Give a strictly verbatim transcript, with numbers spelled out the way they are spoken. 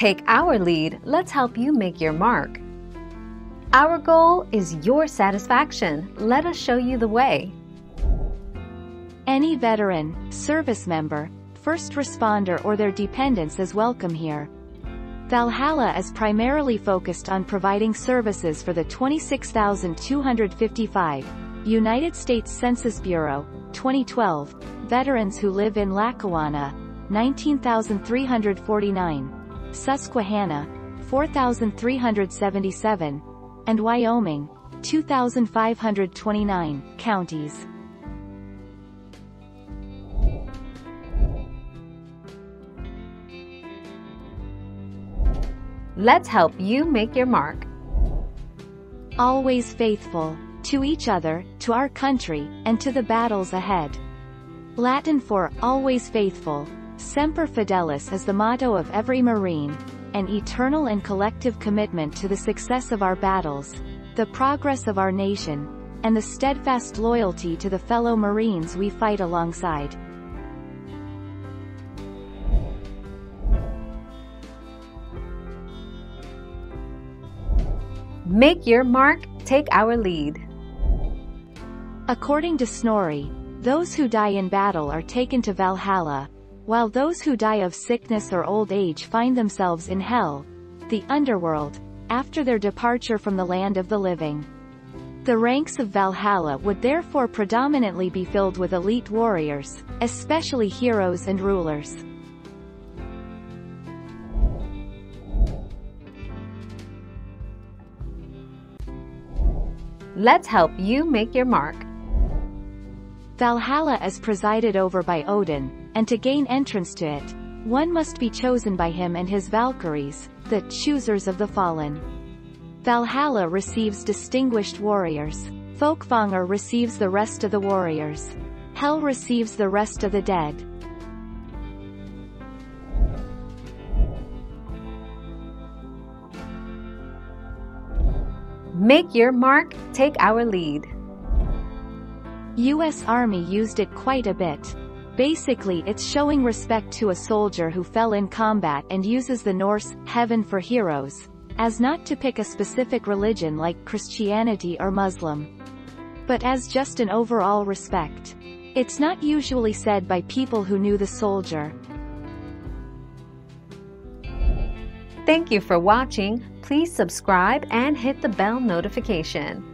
Take our lead, let's help you make your mark. Our goal is your satisfaction. Let us show you the way. Any veteran, service member, first responder or their dependents is welcome here. Valhalla is primarily focused on providing services for the twenty-six thousand two hundred fifty-five, United States Census Bureau, twenty twelve, veterans who live in Lackawanna, nineteen thousand three hundred forty-nine, Susquehanna, four thousand three hundred seventy-seven, and Wyoming, two thousand five hundred twenty-nine, counties. Let's help you make your mark. Always faithful to each other, to our country, and to the battles ahead. Latin for always faithful, Semper Fidelis, is the motto of every Marine, an eternal and collective commitment to the success of our battles, the progress of our nation, and the steadfast loyalty to the fellow Marines we fight alongside. Make your mark, take our lead. According to Snorri, those who die in battle are taken to Valhalla, while those who die of sickness or old age find themselves in Hel, the underworld, after their departure from the land of the living. The ranks of Valhalla would therefore predominantly be filled with elite warriors, especially heroes and rulers. Let's help you make your mark. Valhalla is presided over by Odin, and to gain entrance to it, one must be chosen by him and his Valkyries, the choosers of the fallen. Valhalla receives distinguished warriors. Folkvangr receives the rest of the warriors. Hel receives the rest of the dead. Make your mark, take our lead. U S Army used it quite a bit. Basically, it's showing respect to a soldier who fell in combat and uses the Norse, heaven for heroes, as not to pick a specific religion like Christianity or Muslim, but as just an overall respect. It's not usually said by people who knew the soldier. Thank you for watching. Please subscribe and hit the bell notification.